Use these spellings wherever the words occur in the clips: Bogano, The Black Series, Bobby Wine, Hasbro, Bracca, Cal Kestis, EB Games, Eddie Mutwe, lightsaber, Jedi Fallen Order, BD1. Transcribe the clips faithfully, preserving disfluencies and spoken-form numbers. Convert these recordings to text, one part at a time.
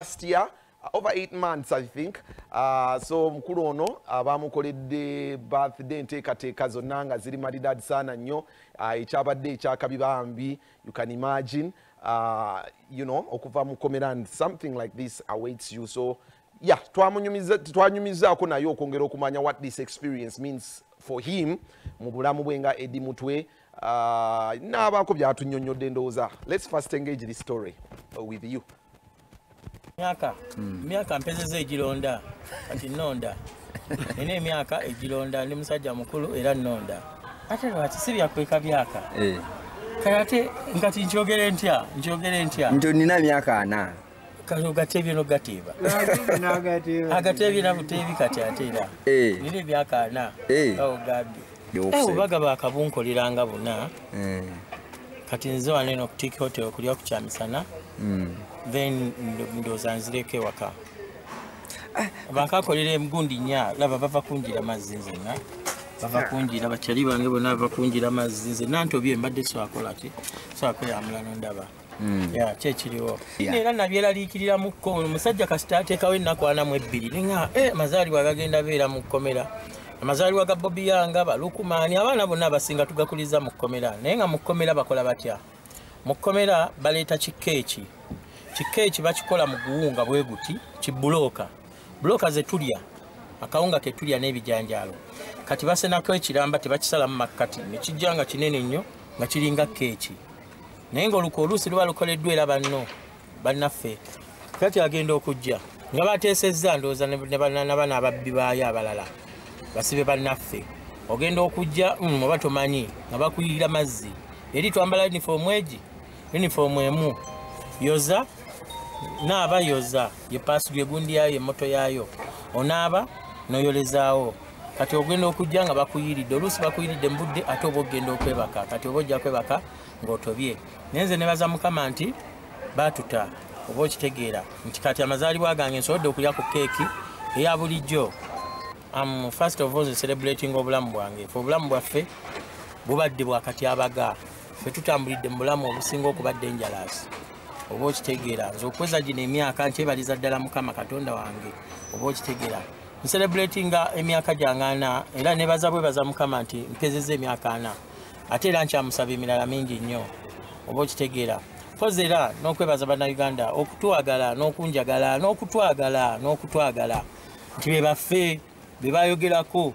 Last year, uh, over eight months, I think. Uh, so, mkurono, abamukoledde birthday nteekateeka zonna nga ziri maridadi sana nnyo. Ekyabadde ekyakabiba ambi, you can imagine, uh, you know, okuva mu komera and something like this awaits you. So, yeah, twanyumizaako nayo okwongera okumanya what this experience means for him. Mu bulamu bwe nga Eddie Mutwe. Uh, n'abaako byatunyonnyodde ndowooza. Let's first engage this story uh, with you. Miaka, miaka mpezeze ejilonda, ati nonda. Nene miaka ejilonda, ni musajja mukulu era nonda. Ate lwaki sibya kweka byaka. Eh. Karate ngati njogere ntya, njogere ntya. Njo nina miaka ana. Kazo gatebi no gatiba. Na gatiba. Agatebi na butebi kati atera. Eh. Nile byaka ana. Eh. Au gabi. Eh ubaga bakabunkoliranga buna. Eh. Kati nzo aneno kutiki hote okulya kuchamisana. Mm. Then ndozanzireke waka bakakolere mgundi nya laba bava kunjira mazinze na bava kunjira bachali bange bona bava kunjira mazinze nanto bye mbadde so akola ati so akoya amulano ndaba mm. ya yeah, chechiriwo yeah. Nera nabyela likirira mukko musajja kastate kawe nakwana mu ebbiri linga eh mazali bagagenda bera mukomera amazali waga Bobby yanga balukumani abana bona basinga tugakuliza mukomera nenga mukomera bakola batya mukomera baleta chikechi chikechi bachikola muguunga bweguti chibuloka bloka zetulia akaunga ketulia n'ebijanjalo kati basena ko ekiramba tebakisala mu makati nekijanga kinene nnyo nga kiringa kechi naye ng'oluko oluusi luba lukoleddwa era banno bannaffe kati agenda okujja nga bateesezza ndowooza ne banaana ababbi baayo abalala basibe bannaffe ogenda okujja mm, oba tomanyi nga bakuyirira mazzi eri twambala uniform egi uniform emu yoza naaba yoza ye pass gwe gundi yayo emoto yayo onaba noyolezaawo kati ogenda okujja nga bakuyiridde oluusi bakuyiridde mbudde ate oba ogenda okwebaka kati oba ojja kwebaka ng'otobye nenze ne baza mukama nti batuta oba okitegeera nti kati amazaalibwa gange nsobodde okulyako keeki eya bulijjo am first of all celebrating obulamu bwange fe obulamu bwaffe bubadde bwakati abaga fe tutambulidde mu bulamu obusinga okubadde enjalaasi oba okitegeera nze okweza gino emyaka nkyebaliza ddala mukama katonda wange oba okitegeera ncelebratinga emyaka gyange ana era nebaza bwebaza mukama nti mpezeza emyaka ana ate era nkyamusaba emirala mingi nnyo oba okitegeera mpozi era n'okwebaza bannayuganda okutwagala n'okunjagala n'okutwagala n'okutwagala nti be baffe be bayogerako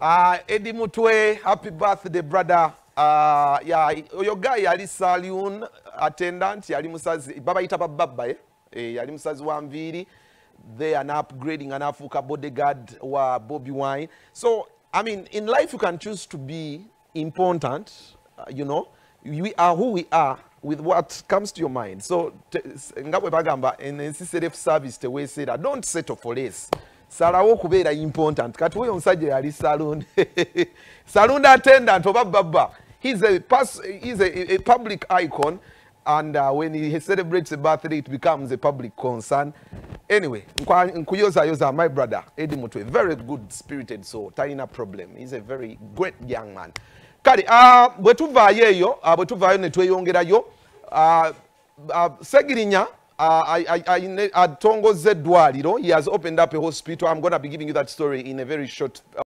Uh, Eddie Mutwe, happy birthday, brother. Uh, yeah, your guy, yali saloon attendant, yali musazi, baba itapa baba, eh? Eh, yali musazi wa mviri. They are now upgrading an Africa bodyguard wa Bobby Wine. So, I mean, in life you can choose to be important, uh, you know. We are who we are with what comes to your mind. So, ngabwe bagamba, N C C D F service, the way say that, don't settle for less. Sarawo kubera important. Kati huyo msaje yali saloon. Saloon attendant oba baba. He's a pass, he's a, a public icon and uh, when he celebrates a birthday it becomes a public concern. Anyway, nkuyoza yoza my brother Eddie Mutwe, very good spirited soul, taina problem. He's a very great young man. Kali ah uh, bwetuvayeyo, ah uh, bwetuvayo ne tweyongerayo ah uh, uh, segirinya Uh, I, I, I, at Tongo Zedwaliro, he has opened up a hospital. I'm going to be giving you that story in a very short... Uh